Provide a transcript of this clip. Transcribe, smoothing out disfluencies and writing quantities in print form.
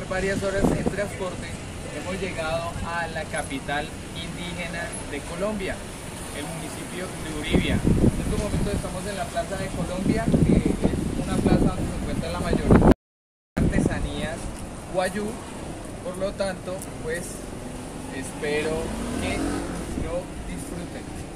pasar varias horas en transporte, hemos llegado a la capital indígena de Colombia, el municipio de Uribia. En estos momentos estamos en la Plaza de Colombia, que es una plaza donde se encuentra la mayoría de artesanías Wayuu. Por lo tanto, pues espero que lo disfruten.